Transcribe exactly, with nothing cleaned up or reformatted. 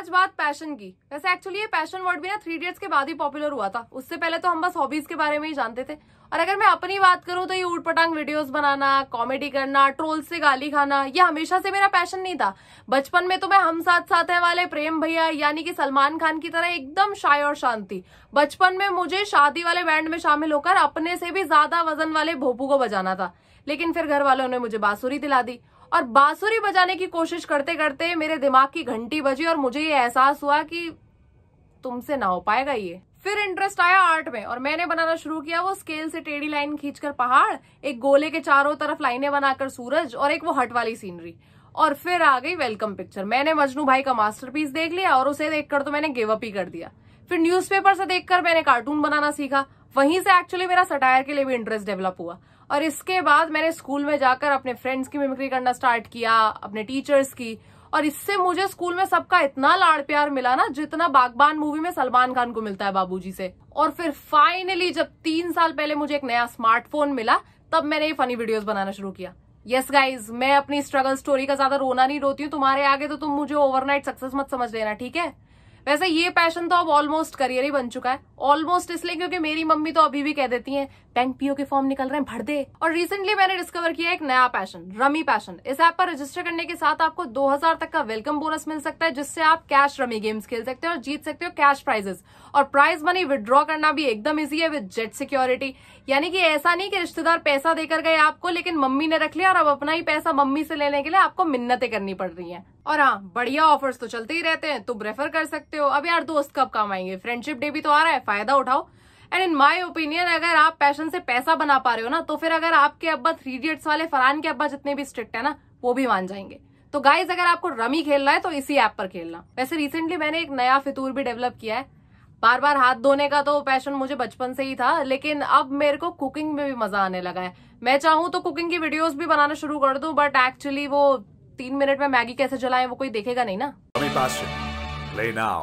आज बात पैशन की। वैसे एक्चुअली ये पैशन वर्ड भी ना थ्री इडियट्स के बाद ही पॉपुलर हुआ था, उससे पहले तो हम बस हॉबीज के बारे में ही जानते थे। और अगर मैं अपनी बात करूं तो ये ऊटपटांग वीडियोस बनाना, कॉमेडी करना, ट्रोल से गाली खाना, ये हमेशा से मेरा पैशन नहीं था। बचपन में तो मैं हम साथ साथ है वाले प्रेम भैया यानी कि सलमान खान की तरह एकदम शाय और शांति। बचपन में मुझे शादी वाले बैंड में शामिल होकर अपने से भी ज्यादा वजन वाले भोपू को बजाना था, लेकिन फिर घर वालों ने मुझे बांसुरी दिला दी और बांसुरी बजाने की कोशिश करते करते मेरे दिमाग की घंटी बजी और मुझे ये एहसास हुआ कि तुमसे ना हो पाएगा ये। फिर इंटरेस्ट आया आर्ट में और मैंने बनाना शुरू किया वो स्केल से टेढ़ी लाइन खींचकर पहाड़, एक गोले के चारों तरफ लाइनें बनाकर सूरज और एक वो हट वाली सीनरी। और फिर आ गई वेलकम पिक्चर। मैंने मजनू भाई का मास्टरपीस देख लिया और उसे देखकर तो मैंने गिव अप ही कर दिया। फिर न्यूज़पेपर से देखकर मैंने कार्टून बनाना सीखा, वहीं से एक्चुअली मेरा सटायर के लिए भी इंटरेस्ट डेवलप हुआ। और इसके बाद मैंने स्कूल में जाकर अपने फ्रेंड्स की मिमिक्री करना स्टार्ट किया, अपने टीचर्स की, और इससे मुझे स्कूल में सबका इतना लाड़ प्यार मिला ना जितना बागबान मूवी में सलमान खान को मिलता है बाबूजी से। और फिर फाइनली जब तीन साल पहले मुझे एक नया स्मार्टफोन मिला तब मैंने ये फनी वीडियोस बनाना शुरू किया। यस गाइज, मैं अपनी स्ट्रगल स्टोरी का ज्यादा रोना नहीं रोती हूँ तुम्हारे आगे, तो तुम मुझे ओवरनाइट सक्सेस मत समझ लेना, ठीक है। वैसे ये पैशन तो अब ऑलमोस्ट करियर ही बन चुका है। ऑलमोस्ट इसलिए क्योंकि मेरी मम्मी तो अभी भी कह देती हैं बैंक पीओ के फॉर्म निकल रहे हैं, भर दे। और रिसेंटली मैंने डिस्कवर किया एक नया पैशन, रमी पैशन। इस ऐप पर रजिस्टर करने के साथ आपको दो हज़ार तक का वेलकम बोनस मिल सकता है, जिससे आप कैश रमी गेम्स खेल सकते हो और जीत सकते हो कैश प्राइजेस। और प्राइज मनी विदड्रॉ करना भी एकदम ईजी है विद जेट सिक्योरिटी, यानी कि ऐसा नहीं कि रिश्तेदार पैसा देकर गए आपको लेकिन मम्मी ने रख लिया और अब अपना ही पैसा मम्मी से लेने के लिए आपको मिन्नतें करनी पड़ रही है। और हाँ, बढ़िया ऑफर्स तो चलते ही रहते हैं, तो प्रेफर कर सकते हो। अब यार दोस्त कब काम आएंगे, फ्रेंडशिप डे भी तो आ रहा है, फायदा उठाओ। एंड इन माय ओपिनियन अगर आप पैशन से पैसा बना पा रहे हो ना, तो फिर अगर आपके अब्बा थ्री इडियट्स वाले फरहान के अब्बा जितने भी स्ट्रिक्ट है ना, वो भी मान जाएंगे। तो गाइज अगर आपको रमी खेलना है तो इसी ऐप पर खेलना। वैसे रिसेंटली मैंने एक नया फितूर भी डेवलप किया है। बार बार हाथ धोने का तो पैशन मुझे बचपन से ही था, लेकिन अब मेरे को कुकिंग में भी मजा आने लगा है। मैं चाहूँ तो कुकिंग की वीडियोज भी बनाना शुरू कर दूं, बट एक्चुअली वो तीन मिनट में मैगी कैसे जलाएं वो कोई देखेगा नहीं ना।